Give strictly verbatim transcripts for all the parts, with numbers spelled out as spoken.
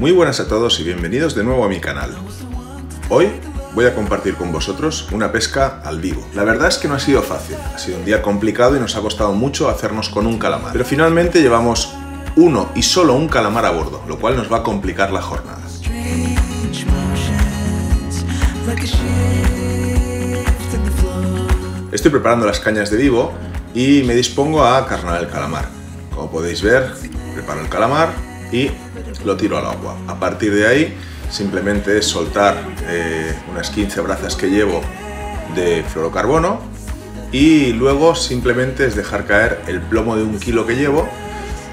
Muy buenas a todos y bienvenidos de nuevo a mi canal. Hoy voy a compartir con vosotros una pesca al vivo. La verdad es que no ha sido fácil, ha sido un día complicado y nos ha costado mucho hacernos con un calamar. Pero finalmente llevamos uno y solo un calamar a bordo, lo cual nos va a complicar la jornada. Estoy preparando las cañas de vivo y me dispongo a carnar el calamar. Como podéis ver, preparo el calamar y lo tiro al agua. A partir de ahí simplemente es soltar eh, unas quince brazas que llevo de fluorocarbono y luego simplemente es dejar caer el plomo de un kilo que llevo,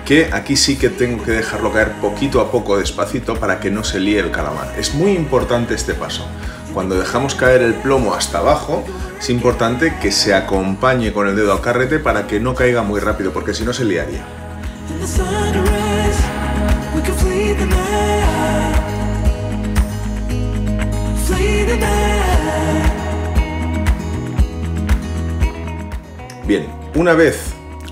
que aquí sí que tengo que dejarlo caer poquito a poco, despacito, para que no se líe el calamar. Es muy importante este paso. Cuando dejamos caer el plomo hasta abajo, es importante que se acompañe con el dedo al carrete para que no caiga muy rápido, porque si no se liaría. Bien, una vez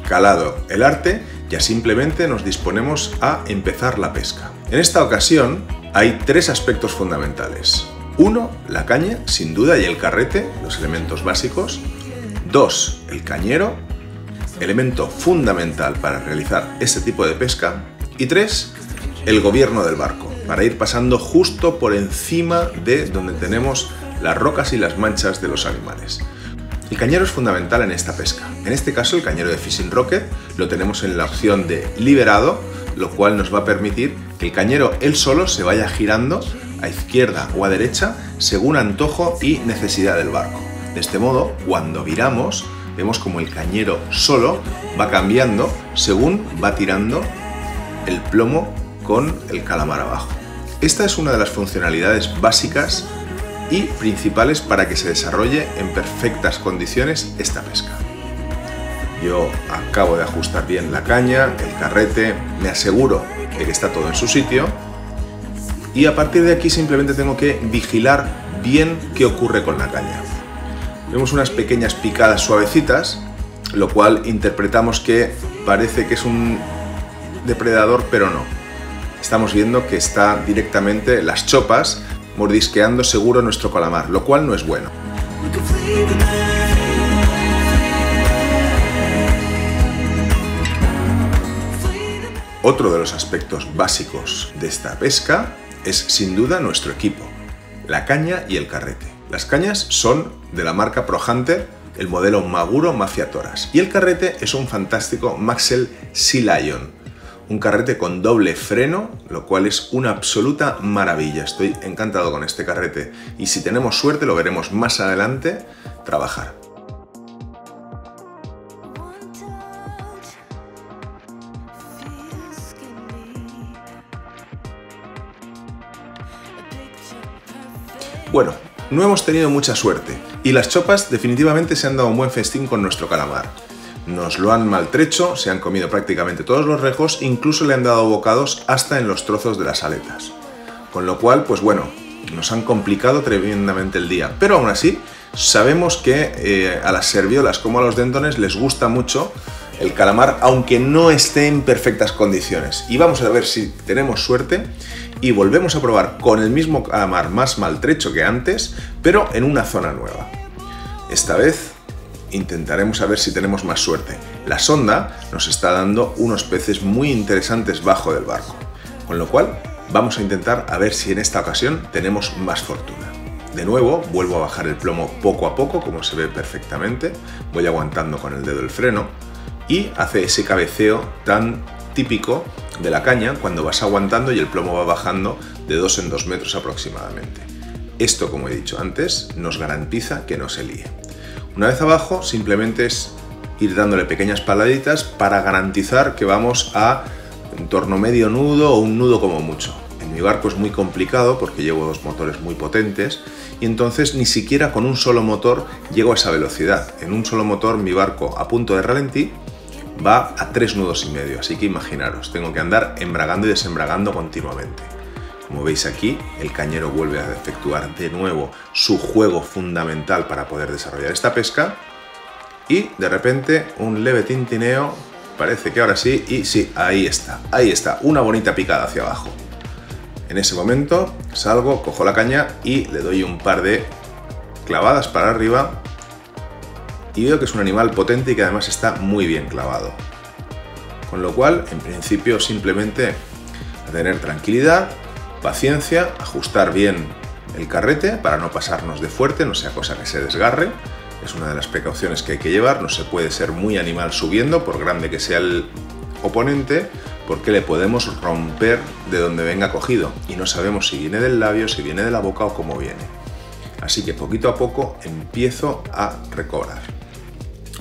calado el arte, ya simplemente nos disponemos a empezar la pesca. En esta ocasión hay tres aspectos fundamentales. Uno, la caña, sin duda, y el carrete, los elementos básicos. Dos, el cañero, elemento fundamental para realizar este tipo de pesca. Y tres, el gobierno del barco, para ir pasando justo por encima de donde tenemos las rocas y las manchas de los animales. El cañero es fundamental en esta pesca. En este caso, el cañero de Fishing Rocket lo tenemos en la opción de liberado, lo cual nos va a permitir que el cañero él solo se vaya girando a izquierda o a derecha según antojo y necesidad del barco. De este modo, cuando viramos, vemos como el cañero solo va cambiando según va tirando el plomo con el calamar abajo. Esta es una de las funcionalidades básicas y principales para que se desarrolle en perfectas condiciones esta pesca. Yo acabo de ajustar bien la caña, el carrete, me aseguro de que está todo en su sitio. Y a partir de aquí simplemente tengo que vigilar bien qué ocurre con la caña. Vemos unas pequeñas picadas suavecitas, lo cual interpretamos que parece que es un depredador, pero no. Estamos viendo que está directamente las chopas mordisqueando seguro nuestro calamar, lo cual no es bueno. Otro de los aspectos básicos de esta pesca es sin duda nuestro equipo, la caña y el carrete. Las cañas son de la marca Prohunter, el modelo Maguro Mafia Toras, y el carrete es un fantástico Maxel Sealion, un carrete con doble freno, lo cual es una absoluta maravilla. Estoy encantado con este carrete y si tenemos suerte lo veremos más adelante trabajar. Bueno, no hemos tenido mucha suerte y las chopas definitivamente se han dado un buen festín con nuestro calamar. Nos lo han maltrecho, se han comido prácticamente todos los rejos, incluso le han dado bocados hasta en los trozos de las aletas. Con lo cual, pues bueno, nos han complicado tremendamente el día, pero aún así sabemos que eh, a las serviolas como a los dentones les gusta mucho el calamar, aunque no esté en perfectas condiciones. Y vamos a ver si tenemos suerte y volvemos a probar con el mismo calamar más maltrecho que antes, pero en una zona nueva. Esta vez intentaremos a ver si tenemos más suerte. La sonda nos está dando unos peces muy interesantes bajo del barco, con lo cual vamos a intentar a ver si en esta ocasión tenemos más fortuna. De nuevo, vuelvo a bajar el plomo poco a poco, como se ve perfectamente. Voy aguantando con el dedo el freno y hace ese cabeceo tan típico de la caña cuando vas aguantando y el plomo va bajando de dos en dos metros aproximadamente. Esto, como he dicho antes, nos garantiza que no se líe. Una vez abajo, simplemente es ir dándole pequeñas paladitas para garantizar que vamos a en torno medio nudo o un nudo como mucho. En mi barco es muy complicado porque llevo dos motores muy potentes y entonces ni siquiera con un solo motor llego a esa velocidad. En un solo motor mi barco a punto de ralentí va a tres nudos y medio, así que imaginaros, tengo que andar embragando y desembragando continuamente. Como veis aquí, el cañero vuelve a efectuar de nuevo su juego fundamental para poder desarrollar esta pesca y de repente un leve tintineo, parece que ahora sí, y sí, ahí está, ahí está, una bonita picada hacia abajo. En ese momento salgo, cojo la caña y le doy un par de clavadas para arriba y veo que es un animal potente y que además está muy bien clavado. Con lo cual, en principio, simplemente a tener tranquilidad, paciencia, ajustar bien el carrete para no pasarnos de fuerte, no sea cosa que se desgarre. Es una de las precauciones que hay que llevar, no se puede ser muy animal subiendo, por grande que sea el oponente, porque le podemos romper de donde venga cogido y no sabemos si viene del labio, si viene de la boca o cómo viene. Así que poquito a poco empiezo a recobrar.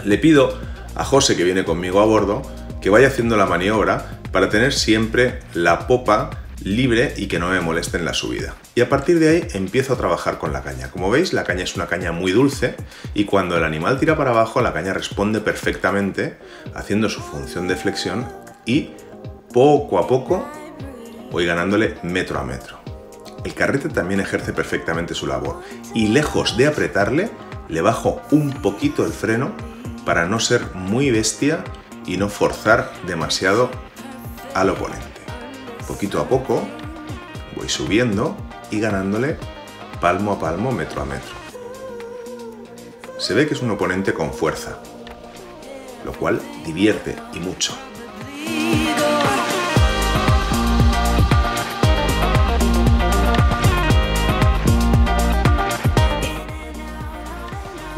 Le pido a José, que viene conmigo a bordo, que vaya haciendo la maniobra para tener siempre la popa libre y que no me moleste en la subida. Y a partir de ahí empiezo a trabajar con la caña. Como veis, la caña es una caña muy dulce y cuando el animal tira para abajo, la caña responde perfectamente haciendo su función de flexión y poco a poco voy ganándole metro a metro. El carrete también ejerce perfectamente su labor y lejos de apretarle, le bajo un poquito el freno para no ser muy bestia y no forzar demasiado al oponente. Poquito a poco voy subiendo y ganándole palmo a palmo, metro a metro. Se ve que es un oponente con fuerza, lo cual divierte y mucho.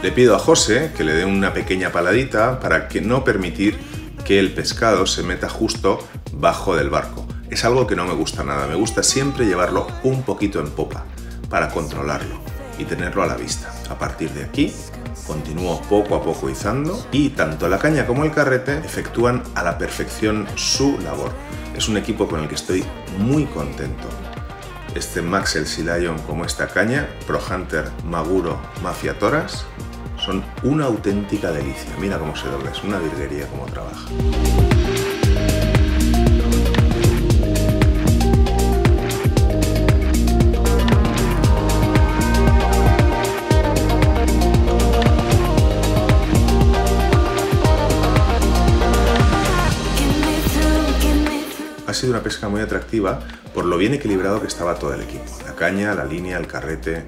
Le pido a José que le dé una pequeña paladita para que no permitir que el pescado se meta justo bajo del barco. Es algo que no me gusta nada, me gusta siempre llevarlo un poquito en popa para controlarlo y tenerlo a la vista. A partir de aquí continúo poco a poco izando y tanto la caña como el carrete efectúan a la perfección su labor. Es un equipo con el que estoy muy contento. Este Maxel Sealion como esta caña, Prohunter Maguro Mafia Toras, son una auténtica delicia. Mira cómo se dobla, es una virguería cómo trabaja. Ha sido una pesca muy atractiva por lo bien equilibrado que estaba todo el equipo. La caña, la línea, el carrete.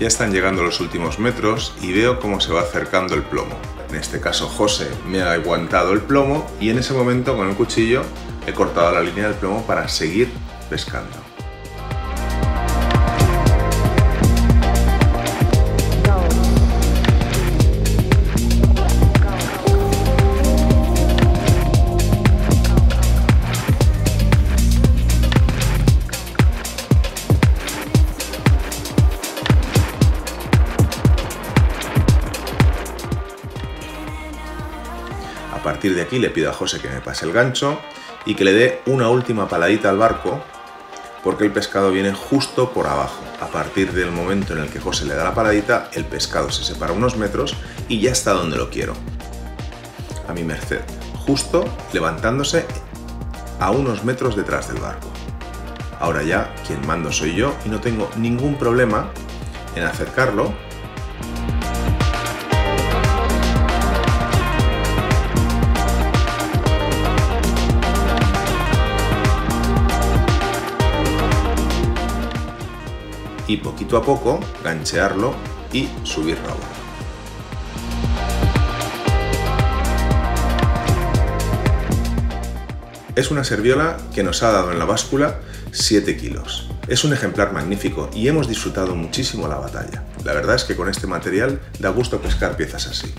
Ya están llegando los últimos metros y veo cómo se va acercando el plomo. En este caso José me ha aguantado el plomo y en ese momento con el cuchillo he cortado la línea del plomo para seguir pescando. A partir de aquí le pido a José que me pase el gancho y que le dé una última paladita al barco porque el pescado viene justo por abajo. A partir del momento en el que José le da la paladita, el pescado se separa unos metros y ya está donde lo quiero. A mi merced, justo levantándose a unos metros detrás del barco. Ahora ya quien mando soy yo y no tengo ningún problema en acercarlo. Y poquito a poco ganchearlo y subirlo a bordo. Es una serviola que nos ha dado en la báscula siete kilos. Es un ejemplar magnífico y hemos disfrutado muchísimo la batalla. La verdad es que con este material da gusto pescar piezas así.